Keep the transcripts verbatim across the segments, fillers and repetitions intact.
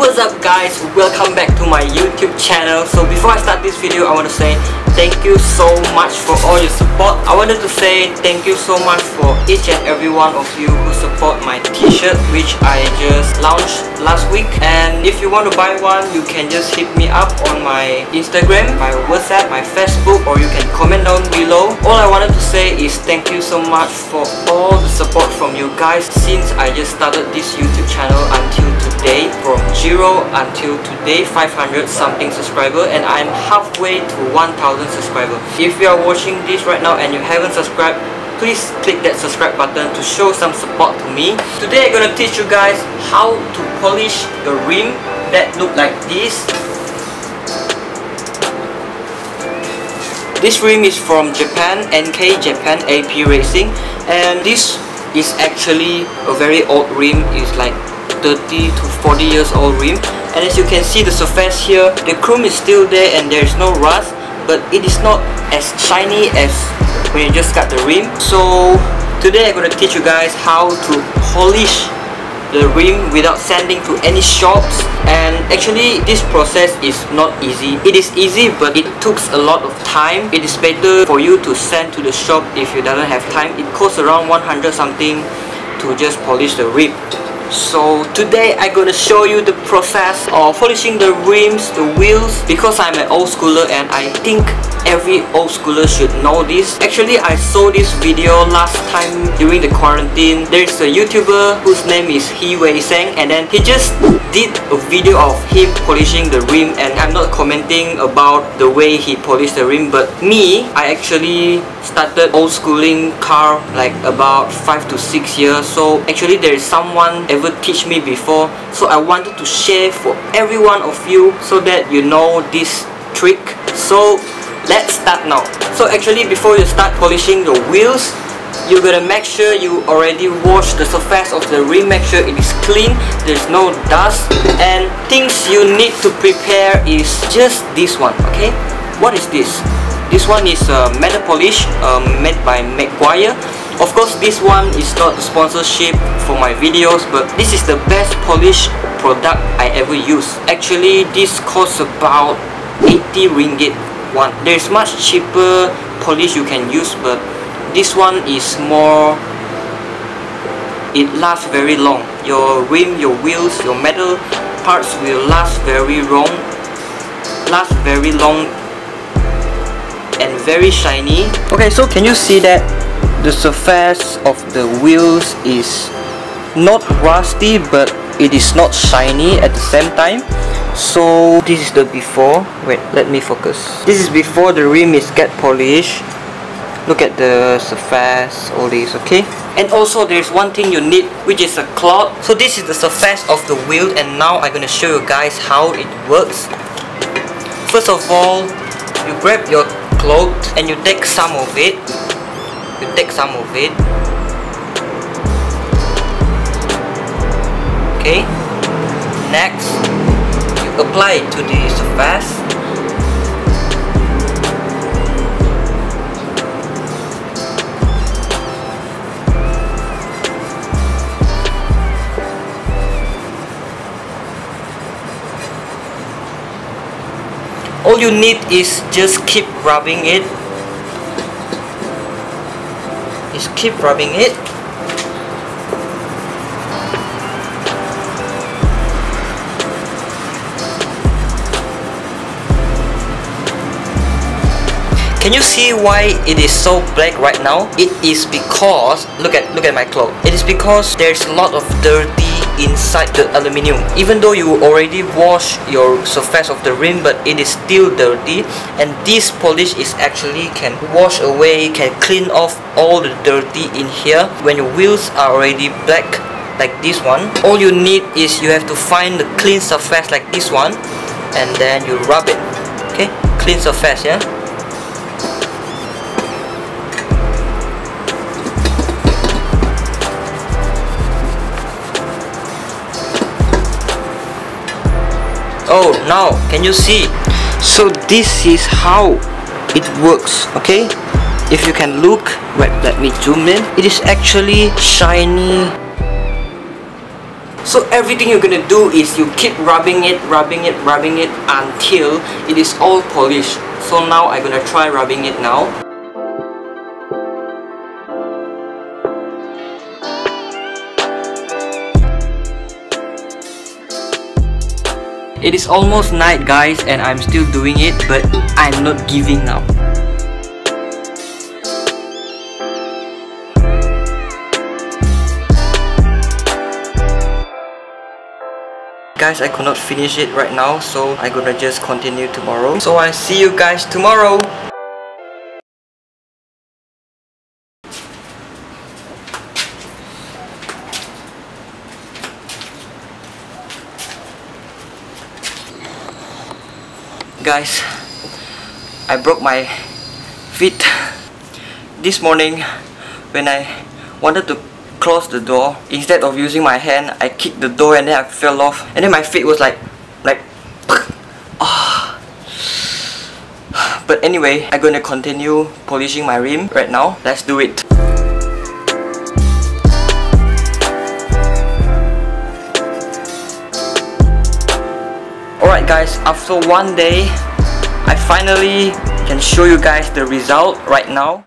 What's up guys, welcome back to my YouTube channel. So before I start this video, I want to say thank you so much for all your support. I wanted to say thank you so much for each and every one of you who support my t-shirt, which I just launched last week. And if you want to buy one, you can just hit me up on my Instagram, my WhatsApp, my Facebook, or you can comment down below. All I wanted to say is thank you so much for all the support from you guys since I just started this YouTube channel until today, from zero until today, five hundred something subscriber, and I'm halfway to one thousand subscribers. If you are watching this right now and you haven't subscribed, please click that subscribe button to show some support to me. Today I'm gonna teach you guys how to polish the rim that look like this. This rim is from Japan, N K Japan A P Racing, and this is actually a very old rim. It's like thirty to forty years old rim, and as you can see the surface here, the chrome is still there and there is no rust, but it is not as shiny as when you just cut the rim. So today I'm going to teach you guys how to polish the rim without sending to any shops. And actually this process is not easy. It is easy, but it takes a lot of time. It is better for you to send to the shop if you don't have time. It costs around one hundred something to just polish the rim. So today I'm gonna show you the process of polishing the rims, the wheels, because I'm an old schooler and I think every old schooler should know this. Actually, I saw this video last time during the quarantine. There's a YouTuber whose name is He Wei Sang, and then he just did a video of him polishing the rim, and I'm not commenting about the way he polished the rim, but me, I actually started old schooling car like about five to six years. So actually there is someone ever teach me before, so I wanted to share for every one of you so that you know this trick. So let's start now. So actually before you start polishing the wheels, you're gonna make sure you already wash the surface of the rim, make sure it is clean, there's no dust. And things you need to prepare is just this one. Okay, what is this? This one is a uh, metal polish um, made by McGuire. Of course this one is not a sponsorship for my videos, but this is the best polish product I ever use. Actually this costs about eighty ringgit one. There's much cheaper polish you can use, but this one is more, it lasts very long. Your rim, your wheels, your metal parts will last very long, last very long and very shiny. Okay, so can you see that the surface of the wheels is not rusty, but it is not shiny at the same time. So this is the before. Wait, let me focus. This is before the rim is get polished. Look at the surface, all this, okay? And also there's one thing you need, which is a cloth. So this is the surface of the wheel, and now I'm gonna show you guys how it works. First of all, you grab your cloth and you take some of it. You take some of it. Okay. Next, you apply it to the surface. All you need is just keep rubbing it. Just keep rubbing it. Can you see why it is so black right now? It is because look at look at my clothes. It is because there's a lot of dirty inside the aluminium. Even though you already wash your surface of the rim, but it is still dirty, and this polish is actually can wash away, can clean off all the dirty in here. When your wheels are already black like this one, all you need is you have to find the clean surface like this one, and then you rub it. Okay, clean surface, yeah. Oh, now can you see? So this is how it works. Okay, if you can look, wait, let me zoom in. It is actually shiny. So everything you're gonna do is you keep rubbing it, rubbing it, rubbing it until it is all polished. So now I'm gonna try rubbing it now. It is almost night, guys, and I'm still doing it, but I'm not giving up. Guys, I could not finish it right now, so I'm gonna just continue tomorrow. So I see you guys tomorrow. Guys, I broke my feet this morning when I wanted to close the door. Instead of using my hand, I kicked the door and then I fell off, and then my feet was like like oh. But anyway, I'm gonna continue polishing my rim right now. Let's do it. Alright guys, after one day I finally can show you guys the result right now.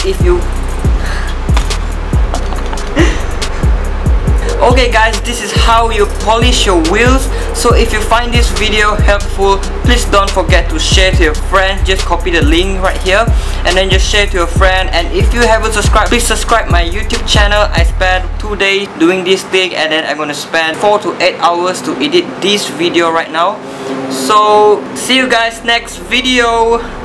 If you okay guys, this is how you polish your wheels. So if you find this video helpful, please don't forget to share to your friend. Just copy the link right here and then just share to your friend. And if you haven't subscribed, please subscribe my YouTube channel. I spent two days doing this thing, and then I'm gonna spend four to eight hours to edit this video right now. So see you guys next video.